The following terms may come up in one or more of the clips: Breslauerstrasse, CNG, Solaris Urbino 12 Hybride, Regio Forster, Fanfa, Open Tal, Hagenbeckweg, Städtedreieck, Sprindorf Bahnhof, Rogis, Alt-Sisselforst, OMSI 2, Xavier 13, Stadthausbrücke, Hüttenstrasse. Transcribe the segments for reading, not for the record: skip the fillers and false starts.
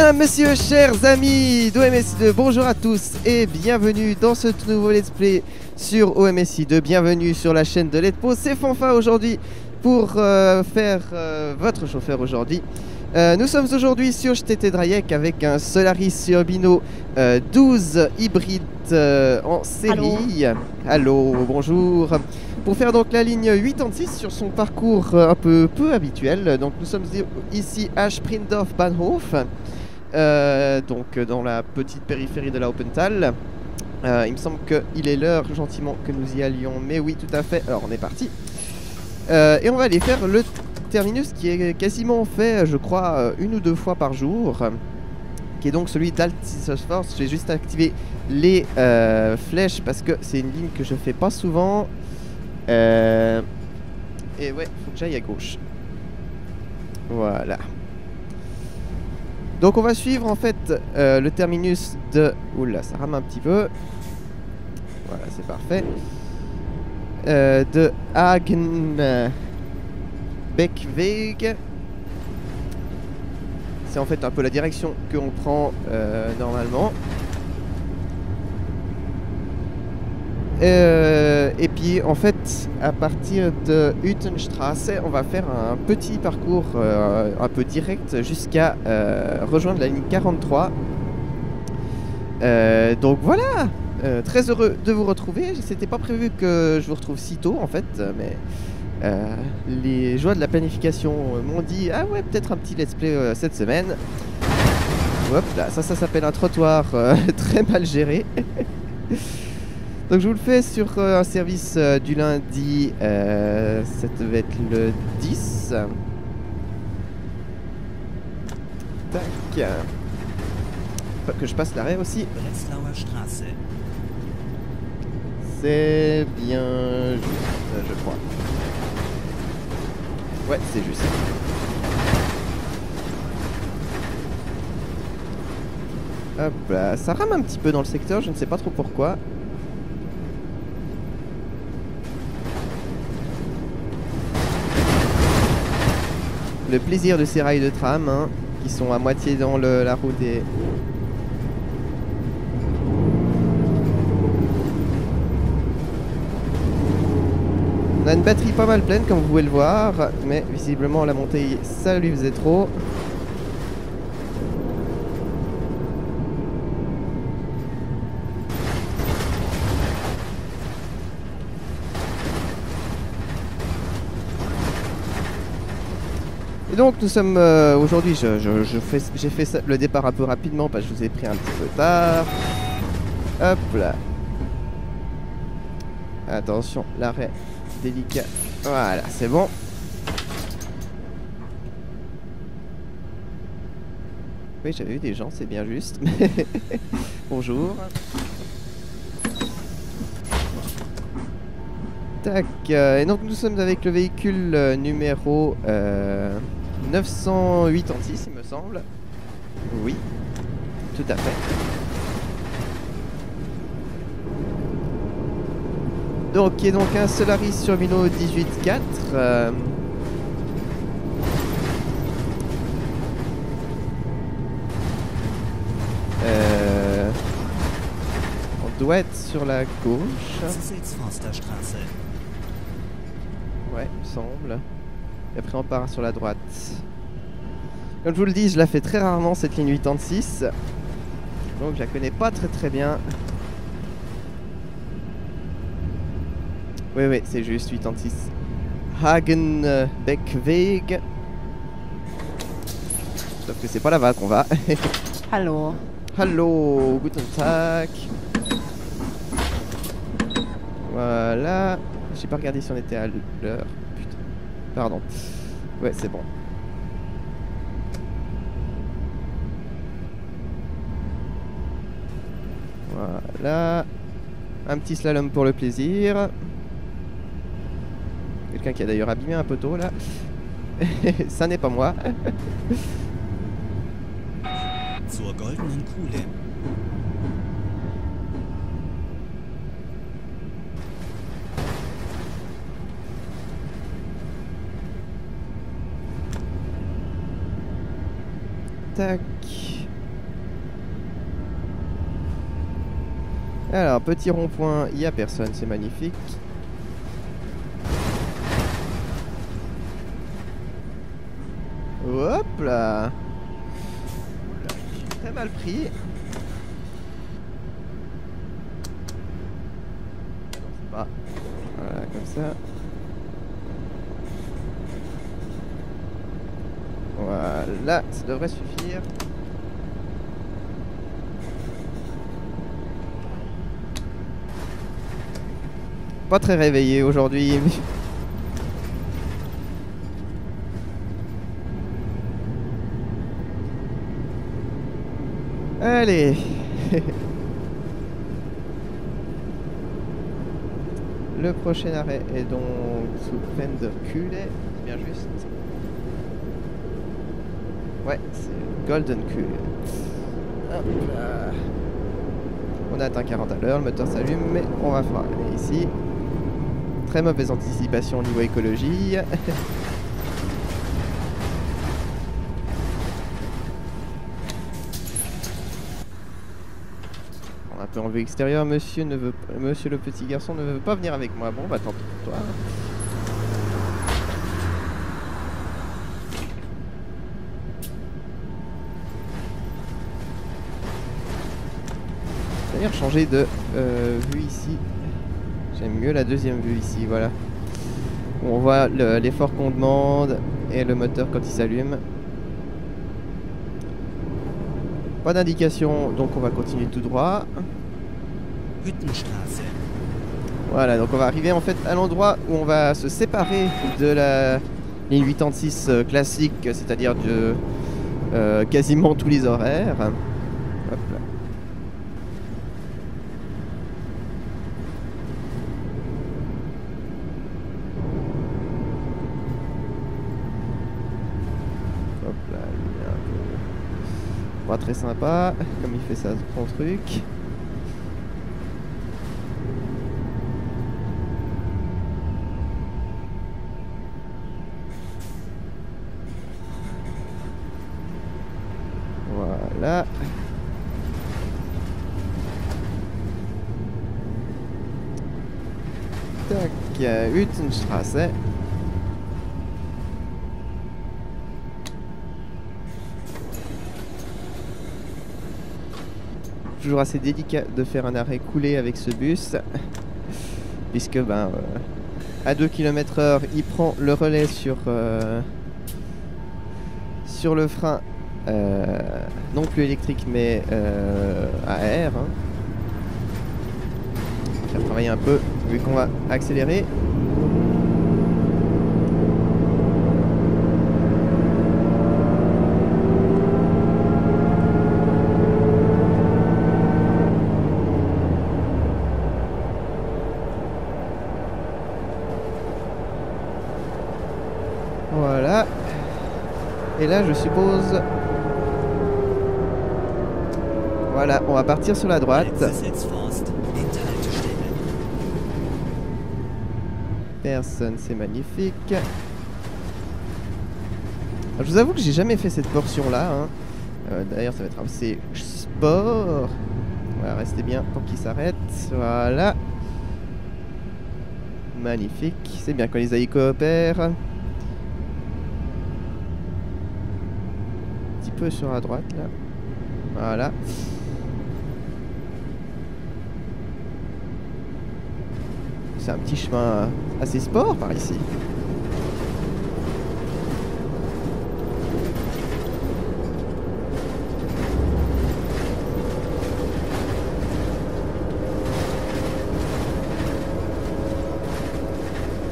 Madame, Monsieur, chers amis d'OMSI 2, bonjour à tous et bienvenue dans ce tout nouveau let's play sur OMSI 2. Bienvenue sur la chaîne de Let's Pause, c'est Fanfa aujourd'hui pour faire votre chauffeur aujourd'hui. Nous sommes aujourd'hui sur Städtedreieck avec un Solaris Urbino 12 hybride en série. Allô, bonjour. Pour faire donc la ligne 86 sur son parcours un peu habituel. Donc nous sommes ici à Sprindorf Bahnhof, donc dans la petite périphérie de la Open Tal. Il me semble qu'il est l'heure gentiment que nous y allions, mais oui tout à fait. Alors on est parti et on va aller faire le terminus qui est quasiment fait, je crois, une ou deux fois par jour, qui est donc celui d'Altisforce. J'ai juste activé les flèches parce que c'est une ligne que je fais pas souvent. Et ouais, faut que j'aille à gauche. Voilà. Donc on va suivre en fait le terminus de... Oula, ça rame un petit peu. Voilà, c'est parfait. De Hagenbeckweg. C'est en fait un peu la direction qu'on prend normalement. Et puis en fait à partir de Hüttenstrasse on va faire un petit parcours un peu direct jusqu'à rejoindre la ligne 43. Donc voilà, très heureux de vous retrouver. C'était pas prévu que je vous retrouve si tôt en fait, mais les joies de la planification m'ont dit ah ouais, peut-être un petit let's play cette semaine. Hop là, ça s'appelle un trottoir très mal géré. Donc je vous le fais sur un service du lundi, ça devait être le 10. Tac. Pas que je passe l'arrêt aussi. Breslauerstrasse. C'est bien juste, je crois. Ouais, c'est juste. Hop là, ça rame un petit peu dans le secteur, je ne sais pas trop pourquoi. Le plaisir de ces rails de tram hein, qui sont à moitié dans la route et... On a une batterie pas mal pleine comme vous pouvez le voir, mais visiblement la montée ça lui faisait trop. Donc nous sommes aujourd'hui, j'ai fait le départ un peu rapidement parce que je vous ai pris un petit peu tard. Hop là. Attention, l'arrêt délicat. Voilà, c'est bon. Oui, j'avais vu des gens, c'est bien juste. Bonjour. Tac. Et donc nous sommes avec le véhicule numéro... 986 il me semble. Oui, tout à fait. Donc qui est donc un Solaris Urbino 18-4. On doit être sur la gauche. Ouais, il me semble. Et après on part sur la droite. Comme je vous le dis, je la fais très rarement cette ligne 86. Donc je la connais pas très bien. Oui oui, c'est juste 86. Hagenbeckweg. Sauf que c'est pas là-bas qu'on va. Hallo. Hallo, guten Tag. Voilà. J'ai pas regardé si on était à l'heure. Pardon. Ouais, c'est bon. Voilà. Un petit slalom pour le plaisir. Quelqu'un qui a d'ailleurs abîmé un poteau, là. Ça n'est pas moi. Zur goldenen Kuhle. Tac. Alors, petit rond-point, il n'y a personne, c'est magnifique. Hop là, très mal pris. Ah, voilà, comme ça. Voilà, ça devrait suffire. Pas très réveillé aujourd'hui. Allez. Le prochain arrêt est donc sous peine de culé, c'est bien juste. Ouais, c'est Golden Culé. Hop là. On a atteint 40 à l'heure, le moteur s'allume, mais on va freiner ici. Très mauvaise anticipation au niveau écologie. Un peu en vue extérieure, monsieur le petit garçon ne veut pas venir avec moi. Bon, bah tant pis pour toi. D'ailleurs, changer de vue ici. J'aime mieux la deuxième vue ici, voilà. On voit l'effort qu'on demande et le moteur quand il s'allume. Pas d'indication, donc on va continuer tout droit. Hüttenstrasse. Voilà, donc on va arriver en fait à l'endroit où on va se séparer de la ligne 86 classique, c'est-à-dire de quasiment tous les horaires. Hop là. Très sympa, comme il fait ça, son truc. Voilà. Tac, Hüttenstrasse. Toujours assez délicat de faire un arrêt coulé avec ce bus, puisque ben, à 2 km/h il prend le relais sur le frein non plus électrique mais à air. Je vais travailler un peu vu qu'on va accélérer. Voilà. Et là, je suppose... Voilà, on va partir sur la droite. Personne, c'est magnifique. Alors, je vous avoue que j'ai jamais fait cette portion-là. Hein. D'ailleurs, ça va être assez sport. Voilà, restez bien pour qu'il s'arrête. Voilà. Magnifique. C'est bien quand les AI coopèrent. Peu sur la droite là, voilà. C'est un petit chemin assez sport par ici.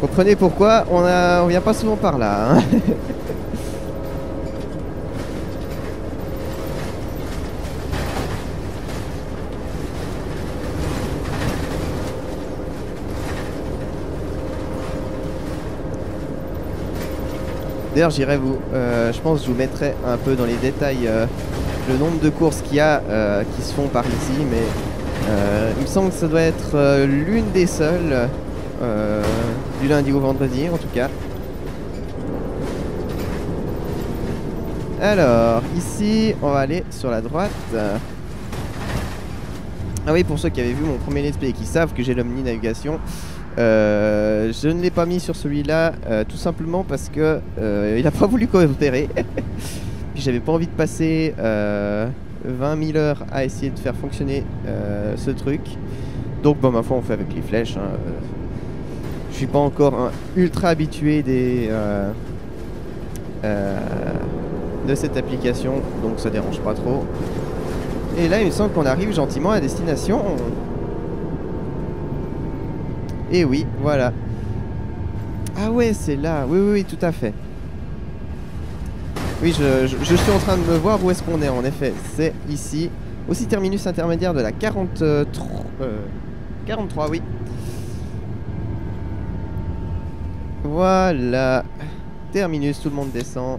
Comprenez pourquoi on vient pas souvent par là. Hein. D'ailleurs, j'irai vous, je pense que je vous mettrai un peu dans les détails le nombre de courses qu'il y a qui se font par ici, mais il me semble que ça doit être l'une des seules, du lundi au vendredi en tout cas. Alors, ici, on va aller sur la droite. Ah oui, pour ceux qui avaient vu mon premier let's play et qui savent que j'ai l'omni-navigation, je ne l'ai pas mis sur celui-là tout simplement parce que il n'a pas voulu coopérer. Puis j'avais pas envie de passer 20 000 heures à essayer de faire fonctionner ce truc. Donc bon, ma foi, on fait avec les flèches, hein. Je suis pas encore un ultra habitué des, de cette application, donc ça dérange pas trop. Et là, il me semble qu'on arrive gentiment à destination. Et oui, voilà. Ah ouais, c'est là. Oui, oui, oui, tout à fait. Oui, je suis en train de me voir où est-ce qu'on est, en effet. C'est ici. Aussi terminus intermédiaire de la 43, oui. Voilà. Terminus, tout le monde descend.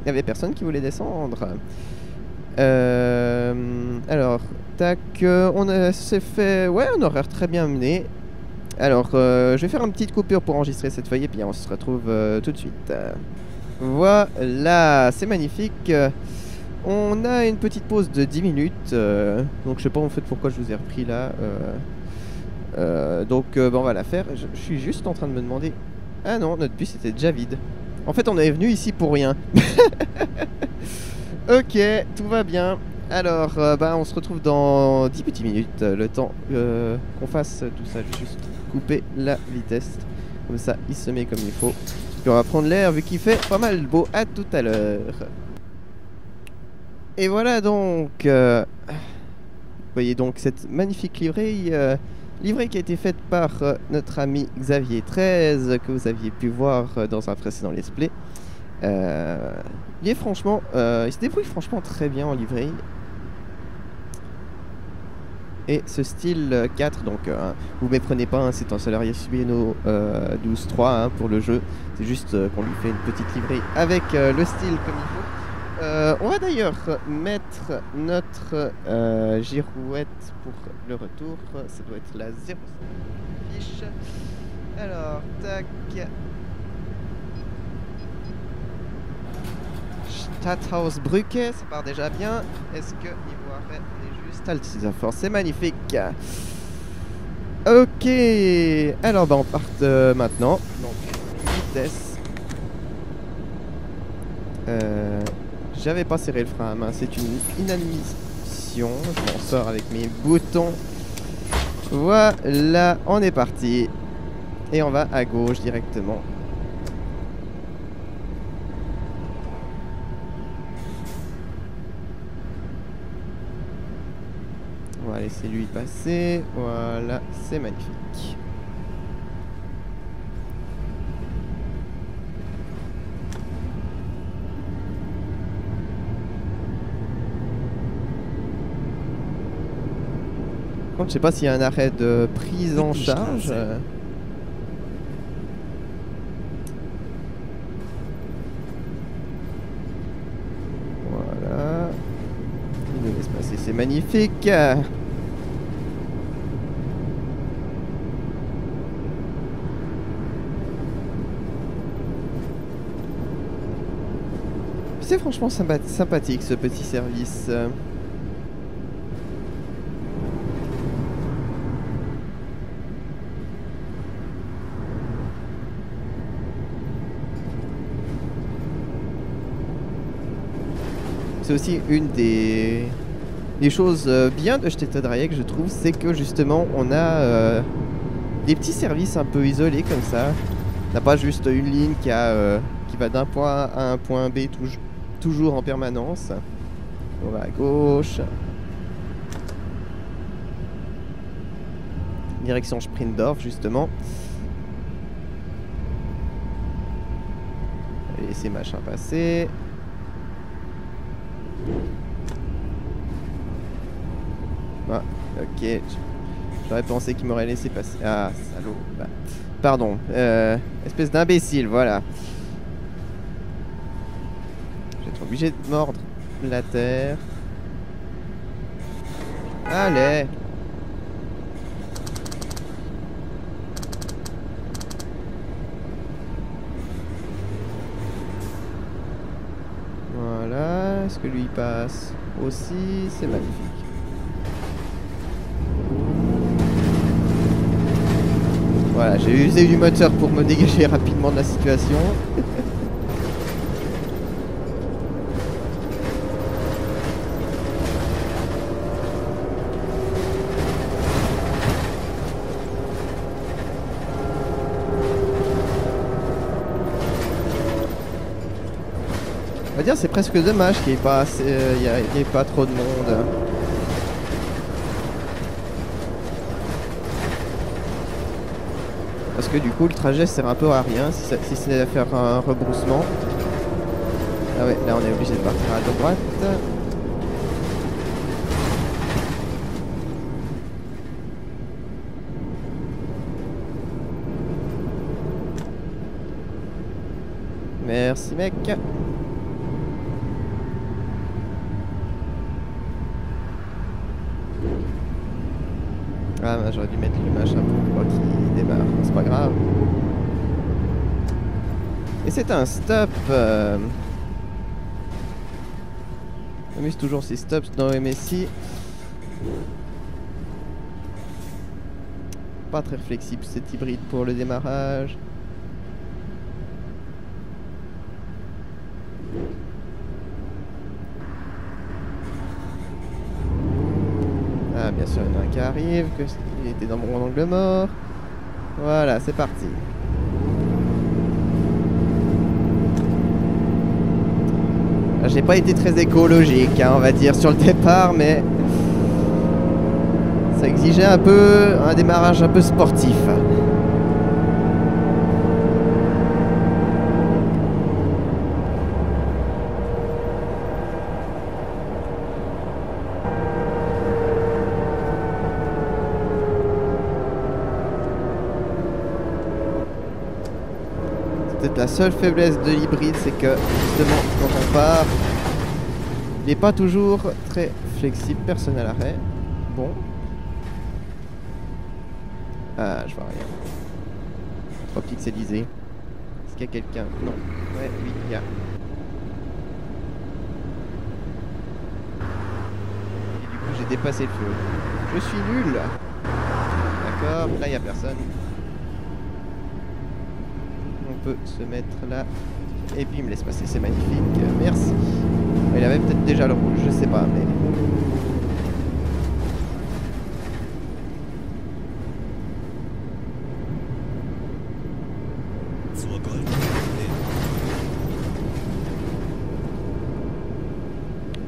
Il n'y avait personne qui voulait descendre. Alors, tac, on s'est fait... Ouais, un horaire très bien mené. Alors, je vais faire une petite coupure pour enregistrer cette feuille et puis on se retrouve tout de suite. Voilà, c'est magnifique. On a une petite pause de 10 minutes. Donc, je sais pas en fait pourquoi je vous ai repris là. On va la faire. Je suis juste en train de me demander... Ah non, notre bus était déjà vide. En fait, on est venu ici pour rien. Ok, tout va bien. Alors, on se retrouve dans 10 petites minutes. Le temps qu'on fasse tout ça. Je vais juste couper la vitesse. Comme ça, il se met comme il faut. Puis on va prendre l'air vu qu'il fait pas mal beau. À tout à l'heure. Et voilà donc. Vous voyez donc cette magnifique livrée. Livrée qui a été faite par notre ami Xavier 13, que vous aviez pu voir dans un précédent let's play. Il se débrouille franchement très bien en livrée. Et ce style 4, donc vous ne méprenez pas, hein, c'est un Solaris Urbino 12-3 hein, pour le jeu. C'est juste qu'on lui fait une petite livrée avec le style comme il faut. On va d'ailleurs mettre notre girouette pour le retour. Ça doit être la 0 fiche. Alors, tac. Stadthausbrücke, ça part déjà bien. Est-ce que niveau arrêt, on est juste à l'Altizafort? C'est magnifique. Ok. Alors, on part maintenant. Donc, vitesse. J'avais pas serré le frein à main, c'est une inadmission. Je m'en sors avec mes boutons. Voilà, on est parti. Et on va à gauche directement. On va laisser lui passer. Voilà, c'est magnifique. Je ne sais pas s'il y a un arrêt de prise en charge. Voilà. Il nous laisse passer, c'est magnifique. C'est franchement sympathique ce petit service. C'est aussi une des choses bien de Städtedreieck, je trouve, c'est que justement on a des petits services un peu isolés comme ça. On n'a pas juste une ligne qui va d'un point A à un point B toujours en permanence. On va à gauche. Direction Sprindorf justement. Laissez machin passer. Ah, ok, j'aurais pensé qu'il m'aurait laissé passer. Ah, salaud. Pardon, espèce d'imbécile, voilà. Je vais être obligé de mordre la terre. Allez. Voilà, Est-ce que lui il passe aussi? C'est magnifique. Voilà, j'ai usé du moteur pour me dégager rapidement de la situation. On va dire c'est presque dommage qu'il n'y ait pas assez, y ait pas trop de monde. Parce que du coup le trajet sert un peu à rien si, si c'est à faire un rebroussement. Ah ouais, là on est obligé de partir à droite. Merci mec. Ah, j'aurais dû mettre le machin pour qu'il démarre, c'est pas grave. Et c'est un stop. On mise toujours ces stops dans MSI. Pas très flexible cet hybride pour le démarrage. Bien sûr, il y en a un qui arrive, qu'il était dans mon angle mort. Voilà, c'est parti. J'ai pas été très écologique, hein, on va dire, sur le départ, mais ça exigeait un peu un démarrage un peu sportif. La seule faiblesse de l'hybride, c'est que justement quand on part, il n'est pas toujours très flexible. Personne à l'arrêt. Bon. Ah, je vois rien. Trois petites hélices. Est-ce qu'il y a quelqu'un? Non. Ouais, oui, il y a. Et du coup, j'ai dépassé le feu. Je suis nul. D'accord, là, il n'y a personne. Peut se mettre là et puis il me laisse passer, c'est magnifique, merci. Il avait peut-être déjà le rouge, je sais pas, mais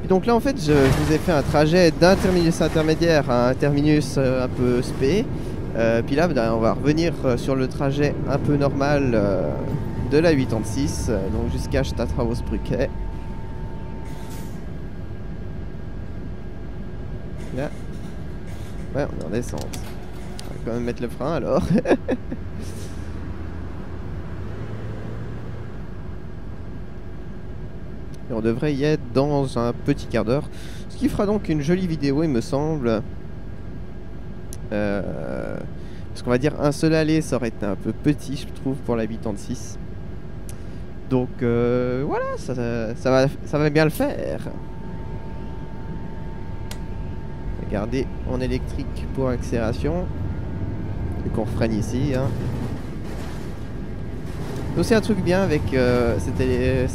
et donc là en fait je vous ai fait un trajet d'un terminus intermédiaire à un terminus un peu spé. Puis là, on va revenir sur le trajet un peu normal de la 86, donc jusqu'à Stadthausbrücke. Là, ouais, on est en descente. On va quand même mettre le frein alors. Et on devrait y être dans un petit quart d'heure, ce qui fera donc une jolie vidéo, il me semble. Parce qu'on va dire un seul aller, ça aurait été un peu petit je trouve pour l'habitant de 6. Donc voilà, ça va bien le faire. Regardez, en électrique pour accélération. Et qu'on freine ici hein. Donc c'est un truc bien avec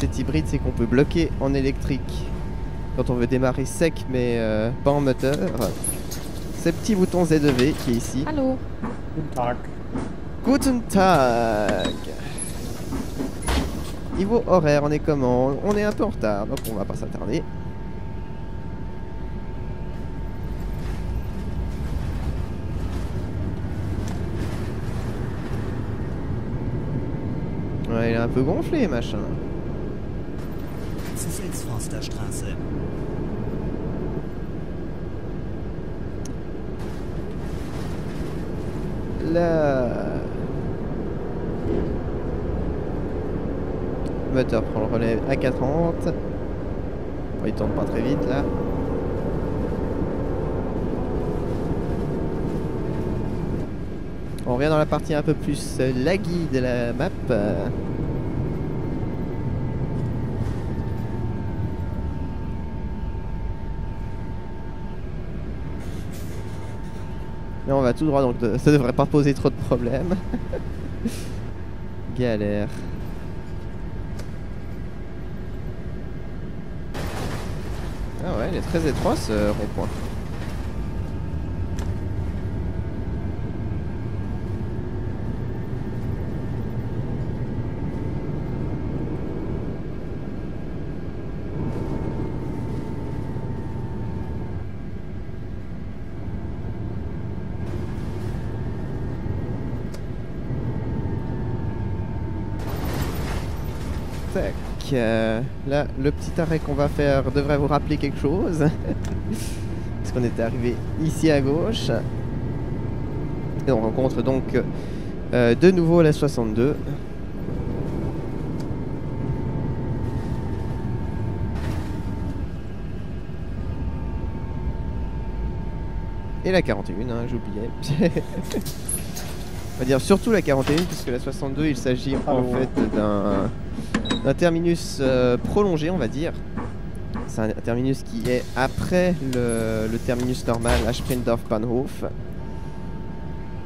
cette hybride, c'est qu'on peut bloquer en électrique quand on veut démarrer sec mais pas en moteur. Ce petit bouton Z2V qui est ici. Allô. Guten Tag. Guten Tag. Niveau horaire, on est comment? On est un peu en retard, donc on va pas s'attarder. Ouais, il est un peu gonflé, machin. Là. Le moteur prend le relais à 4,30. Bon, il tourne pas très vite là. On revient dans la partie un peu plus laggy de la map. Mais on va tout droit, donc ça devrait pas poser trop de problèmes. Galère. Ah ouais, il est très étroit ce rond-point. Là, le petit arrêt qu'on va faire devrait vous rappeler quelque chose. Parce qu'on était arrivé ici à gauche. Et on rencontre donc de nouveau la 62. Et la 41, hein, j'oubliais. On va dire surtout la 41, puisque la 62, il s'agit en fait d'un... un terminus prolongé, on va dire. C'est un terminus qui est après le terminus normal à Sprindorf Bahnhof.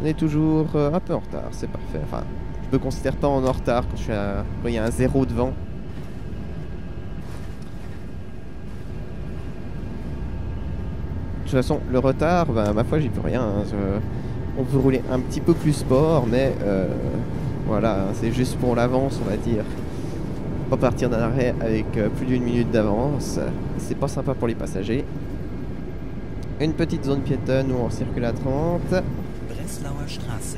On est toujours un peu en retard, c'est parfait. Enfin, je me considère pas en retard quand je suis à... quand il y a un zéro devant. De toute façon, le retard, bah, ma foi, j'y peux rien. Hein. On peut rouler un petit peu plus sport, mais voilà, c'est juste pour l'avance, on va dire. Partir d'un arrêt avec plus d'une minute d'avance, c'est pas sympa pour les passagers. Une petite zone piétonne où on circule à 30. Breslauerstrasse.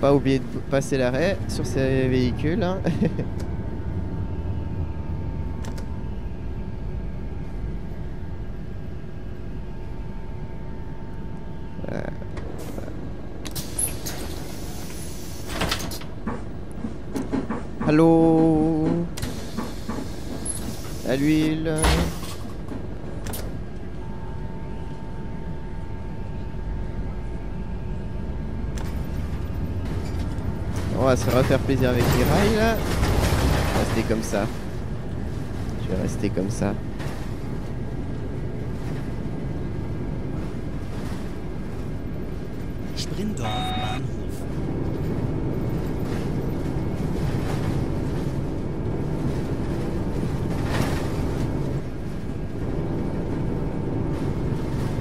Pas oublier de passer l'arrêt sur ces véhicules. Hein. Allô, à l'huile. On va se refaire plaisir avec les rails là. Rester comme ça. Je vais rester comme ça. Sprindorf.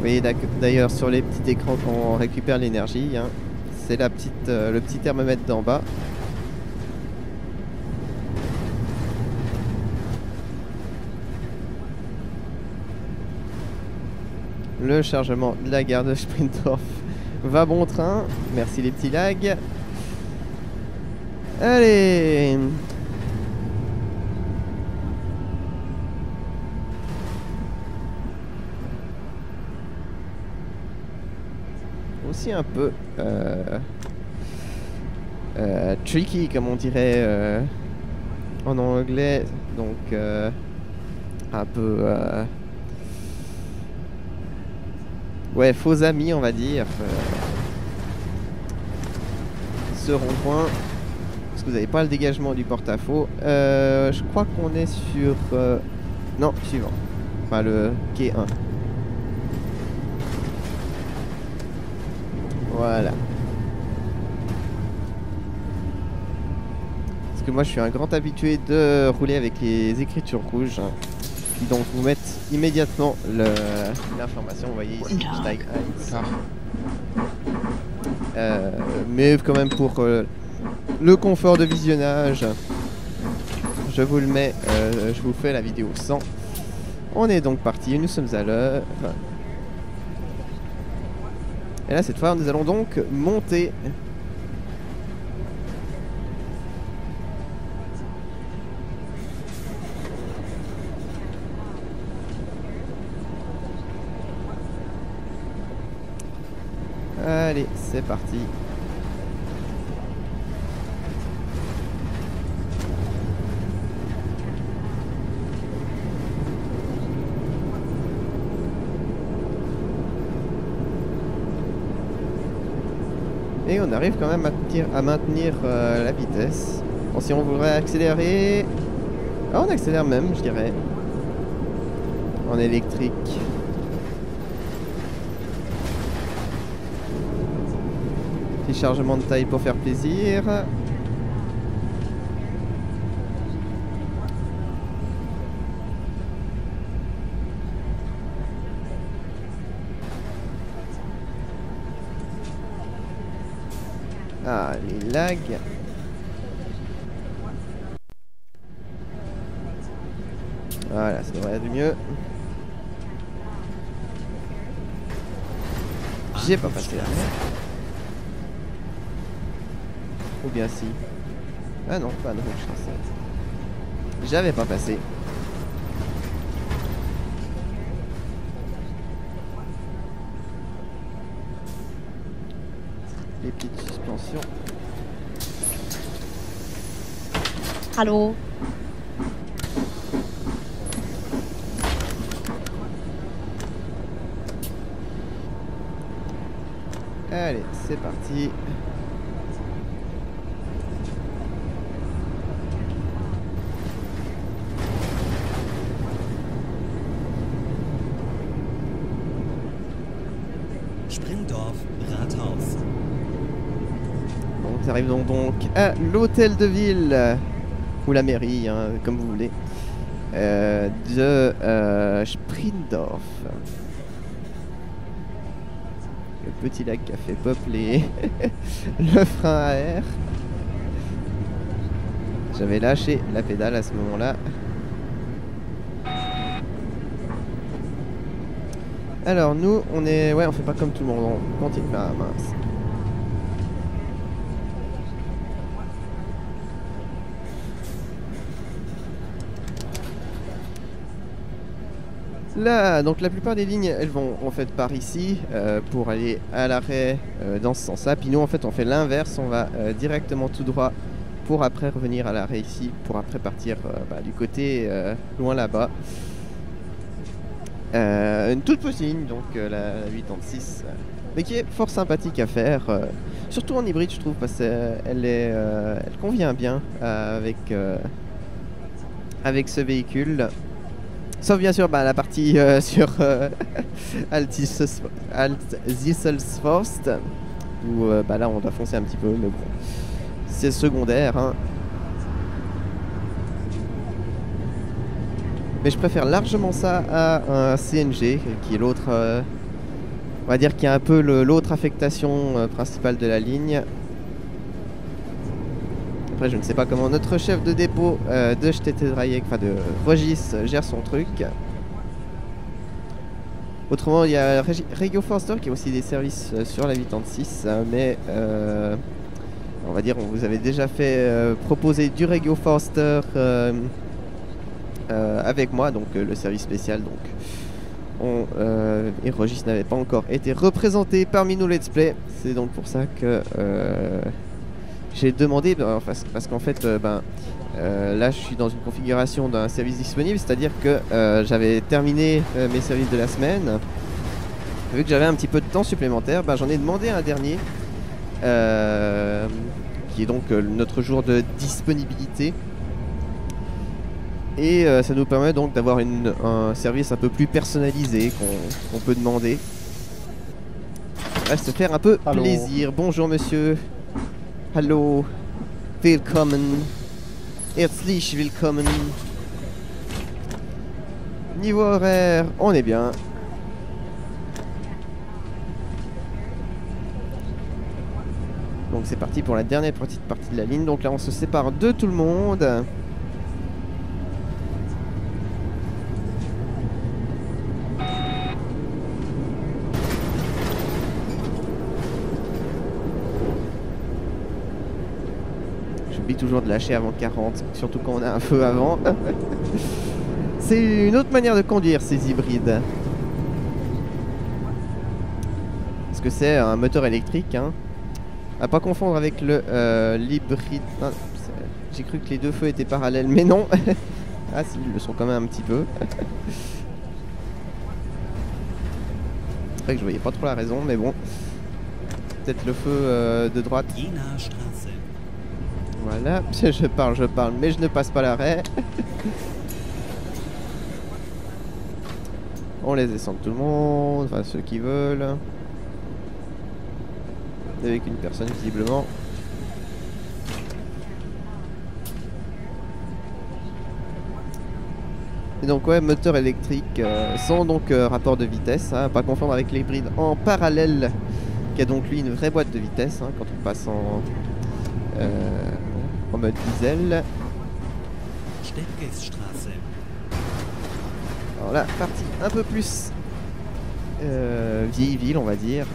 Vous voyez d'ailleurs sur les petits écrans qu'on récupère l'énergie, hein. C'est le petit thermomètre d'en bas. Le chargement de la gare de Sprindorf va bon train. Merci les petits lags. Allez! Un peu tricky comme on dirait en anglais, donc un peu ouais, faux amis on va dire, ce rond-point, parce que vous n'avez pas le dégagement du porte-à-faux. Je crois qu'on est sur non, suivant, enfin le quai 1. Voilà. Parce que moi je suis un grand habitué de rouler avec les écritures rouges, hein, qui donc vous mettent immédiatement l'information, vous voyez ici, mais quand même pour le confort de visionnage, je vous le mets, je vous fais la vidéo 100. On est donc parti, nous sommes à l'heure. Et là, cette fois, nous allons donc monter. Allez, c'est parti. Et on arrive quand même à maintenir la vitesse. Bon, si on voudrait accélérer... Ah, on accélère même, je dirais. En électrique. Petit chargement de taille pour faire plaisir. Ah, les lags. Voilà, ça devrait être mieux. J'ai pas passé là. Ou bien si. Ah non, pas de Rogis. J'avais pas passé. Les petites suspensions. Allô. Allez, c'est parti. Sprindorf Rathaus. On arrive donc à l'hôtel de ville ou la mairie, hein, comme vous voulez, de Sprindorf. Le petit lac qui a fait pop les le frein à air. J'avais lâché la pédale à ce moment-là. Alors nous, on est... Ouais, on fait pas comme tout le monde, on continue. Ah mince. Là, donc la plupart des lignes, elles vont en fait par ici pour aller à l'arrêt dans ce sens-là. Puis nous, en fait, on fait l'inverse, on va directement tout droit pour après revenir à l'arrêt ici, pour après partir du côté loin là-bas. Une toute petite ligne, donc la 86, mais qui est fort sympathique à faire, surtout en hybride, je trouve, parce qu'elle elle convient bien avec ce véhicule. Sauf bien sûr la partie sur Altiselsforst, où là on doit foncer un petit peu, mais bon, c'est secondaire. Hein. Mais je préfère largement ça à un CNG, qui est l'autre, on va dire, qui est un peu l'autre affectation principale de la ligne. Après, je ne sais pas comment notre chef de dépôt de Städtedreieck, enfin de Rogis, gère son truc. Autrement, il y a Regio Forster qui a aussi des services sur la 86, mais on va dire, on vous avait déjà fait proposer du Regio Forster avec moi, donc le service spécial. Donc, et Rogis n'avait pas encore été représenté parmi nous Let's Play, c'est donc pour ça que... j'ai demandé, parce qu'en fait, là je suis dans une configuration d'un service disponible, c'est-à-dire que j'avais terminé mes services de la semaine. Vu que j'avais un petit peu de temps supplémentaire, j'en ai demandé un dernier, qui est donc notre jour de disponibilité. Et ça nous permet donc d'avoir un service un peu plus personnalisé qu'on peut demander. À se faire un peu plaisir. Bonjour monsieur. Hallo, willkommen, herzlich willkommen. Niveau horaire, on est bien. Donc c'est parti pour la dernière petite partie de la ligne. Donc là on se sépare de tout le monde. Toujours de lâcher avant 40, surtout quand on a un feu avant. C'est une autre manière de conduire ces hybrides. Parce que c'est un moteur électrique, hein. À pas confondre avec le l'hybride. J'ai cru que les deux feux étaient parallèles, mais non. Ah si, ils le sont quand même un petit peu. C'est vrai que je voyais pas trop la raison, mais bon. Peut-être le feu de droite. Voilà, je parle, mais je ne passe pas l'arrêt. On laisse descendre tout le monde, enfin ceux qui veulent. avec une personne visiblement. Et donc ouais, moteur électrique sans donc rapport de vitesse, hein, pas conforme avec l'hybride en parallèle qui a donc lui une vraie boîte de vitesse hein, quand on passe en, en mode diesel. Alors là, partie un peu plus vieille ville on va dire.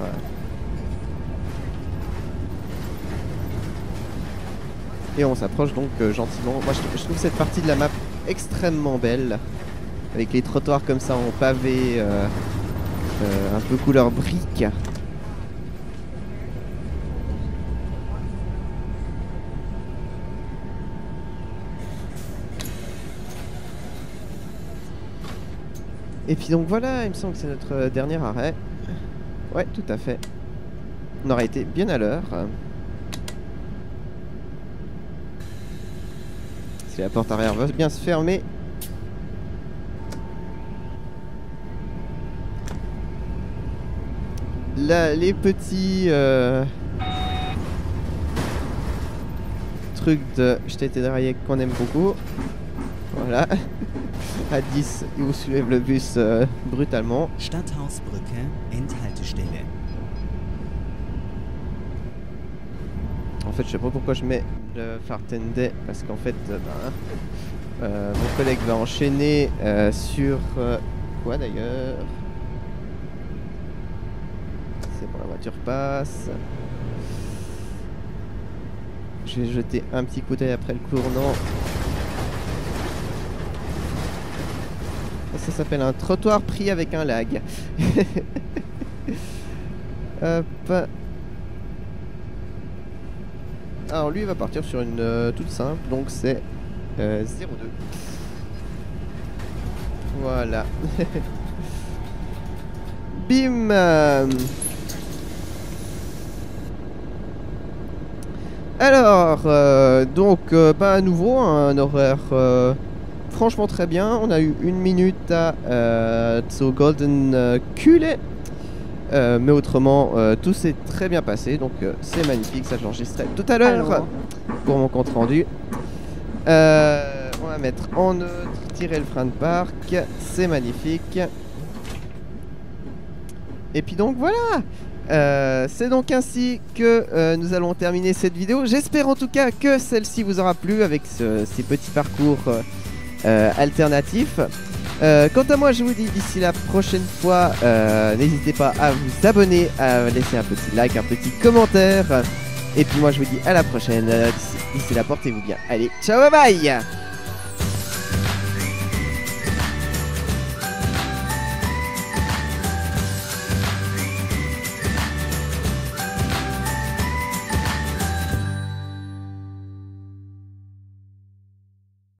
Et on s'approche donc gentiment. Moi je trouve cette partie de la map extrêmement belle avec les trottoirs comme ça en pavé un peu couleur brique. Et puis donc voilà, il me semble que c'est notre dernier arrêt. Ouais, tout à fait. On aurait été bien à l'heure. Si la porte arrière veut bien se fermer. Là, les petits trucs de Städtedreieck qu'on aime beaucoup. Voilà. À 10, il vous soulève le bus brutalement. Stadthausbrücke, Endhaltestelle. En fait, je sais pas pourquoi je mets le Fahrtende, parce qu'en fait, mon collègue va enchaîner sur. Quoi d'ailleurs? C'est bon, la voiture passe. Je vais jeter un petit coup d'œil après le tournant. Ça s'appelle un trottoir pris avec un lag. Hop. Alors lui il va partir sur une toute simple, donc c'est 0,2. Voilà. Bim. Alors, donc à nouveau un horaire... franchement très bien, on a eu une minute à zur Golden Kühle, mais autrement tout s'est très bien passé, donc c'est magnifique, ça j'enregistrais tout à l'heure pour mon compte rendu. On va mettre en neutre, tirer le frein de parc, c'est magnifique. Et puis donc voilà, c'est donc ainsi que nous allons terminer cette vidéo. J'espère en tout cas que celle-ci vous aura plu avec ces petits parcours alternatif. Quant à moi je vous dis d'ici la prochaine fois, n'hésitez pas à vous abonner, à laisser un petit like, un petit commentaire, et puis moi je vous dis à la prochaine. D'ici là portez-vous bien, allez ciao bye bye.